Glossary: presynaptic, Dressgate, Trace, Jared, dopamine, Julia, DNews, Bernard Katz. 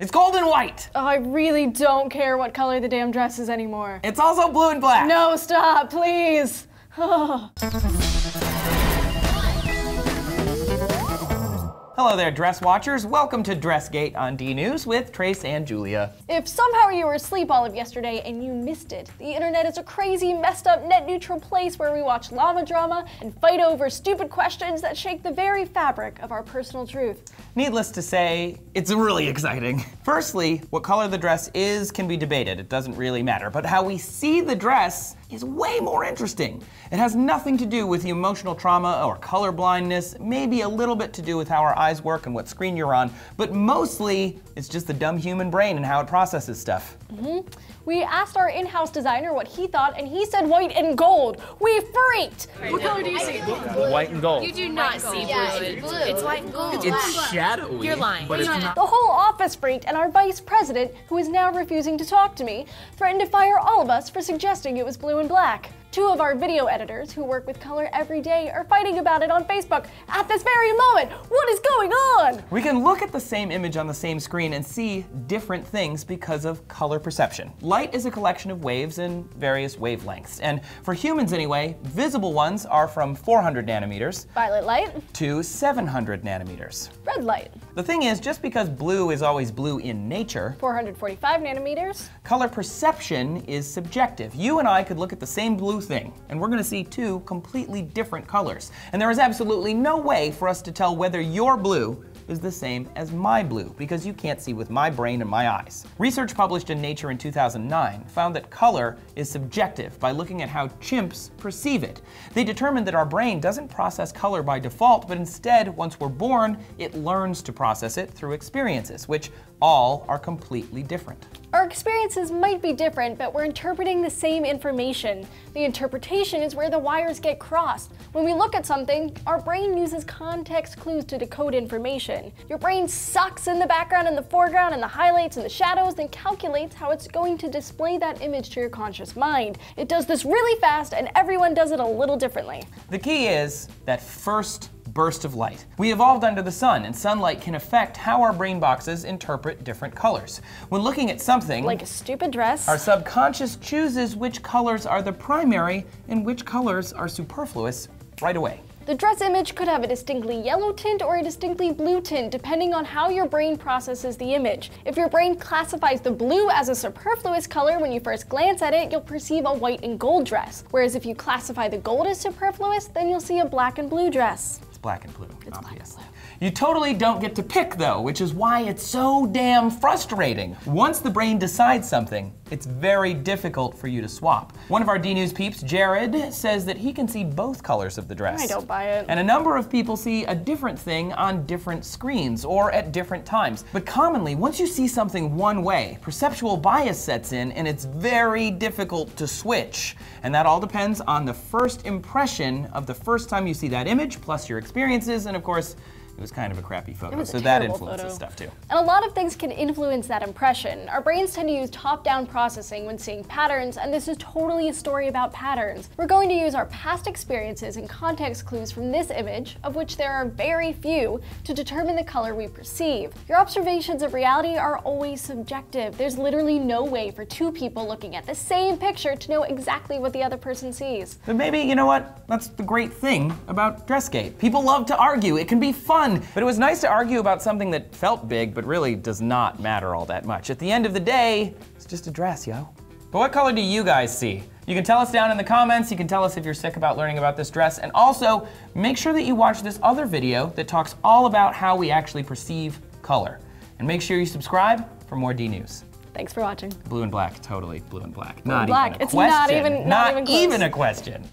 It's gold and white! Oh, I really don't care what color the damn dress is anymore. It's also blue and black! No, stop, please! Oh. Hello there, dress watchers. Welcome to Dressgate on DNews with Trace and Julia. If somehow you were asleep all of yesterday and you missed it, the internet is a crazy, messed up, net neutral place where we watch llama drama and fight over stupid questions that shake the very fabric of our personal truth. Needless to say, it's really exciting. Firstly, what color the dress is can be debated. It doesn't really matter. But how we see the dress is way more interesting. It has nothing to do with the emotional trauma or color blindness, maybe a little bit to do with how our eyes work and what screen you're on, but mostly it's just the dumb human brain and how it processes stuff. We asked our in-house designer what he thought, and he said white and gold. We freaked! What color do you see? White and gold. You do not see blue. Yeah, it's blue. It's white and gold. It's shadowy. You're lying. But it's not. The whole office freaked, and our vice president, who is now refusing to talk to me, threatened to fire all of us for suggesting it was blue and black. Two of our video editors, who work with color every day, are fighting about it on Facebook at this very moment. What is going on? We can look at the same image on the same screen and see different things because of color perception. Light is a collection of waves in various wavelengths. And for humans anyway, visible ones are from 400 nanometers, violet light, to 700 nanometers, red light. The thing is, just because blue is always blue in nature, 445 nanometers, color perception is subjective. You and I could look at the same blue thing, and we're going to see two completely different colors. And there is absolutely no way for us to tell whether your blue is the same as my blue, because you can't see with my brain and my eyes. Research published in Nature in 2009 found that color is subjective by looking at how chimps perceive it. They determined that our brain doesn't process color by default, but instead, once we're born, it learns to process it through experiences, which all are completely different. Our experiences might be different, but we're interpreting the same information. The interpretation is where the wires get crossed. When we look at something, our brain uses context clues to decode information. Your brain sucks in the background and the foreground and the highlights and the shadows, then calculates how it's going to display that image to your conscious mind. It does this really fast, and everyone does it a little differently. The key is that first burst of light. We evolved under the sun, and sunlight can affect how our brain boxes interpret different colors. When looking at something, like a stupid dress, our subconscious chooses which colors are the primary and which colors are superfluous right away. The dress image could have a distinctly yellow tint or a distinctly blue tint, depending on how your brain processes the image. If your brain classifies the blue as a superfluous color when you first glance at it, you'll perceive a white and gold dress. Whereas if you classify the gold as superfluous, then you'll see a black and blue dress. Black and blue, obviously. You totally don't get to pick, though, which is why it's so damn frustrating. Once the brain decides something, it's very difficult for you to swap. One of our DNews peeps, Jared, says that he can see both colors of the dress. I don't buy it. And a number of people see a different thing on different screens or at different times. But commonly, once you see something one way, perceptual bias sets in, and it's very difficult to switch. And that all depends on the first impression of the first time you see that image, plus your experiences, and of course, it was kind of a crappy photo, so that influences stuff too. And a lot of things can influence that impression. Our brains tend to use top-down processing when seeing patterns, and this is totally a story about patterns. We're going to use our past experiences and context clues from this image, of which there are very few, to determine the color we perceive. Your observations of reality are always subjective. There's literally no way for two people looking at the same picture to know exactly what the other person sees. But maybe, you know what? That's the great thing about Dressgate. People love to argue. It can be fun. But it was nice to argue about something that felt big, but really does not matter all that much. At the end of the day, it's just a dress, yo. But what color do you guys see? You can tell us down in the comments. You can tell us if you're sick about learning about this dress. And also, make sure that you watch this other video that talks all about how we actually perceive color. And make sure you subscribe for more DNews. Thanks for watching. Blue and black, totally blue and black. Blue and black. It's not even a question.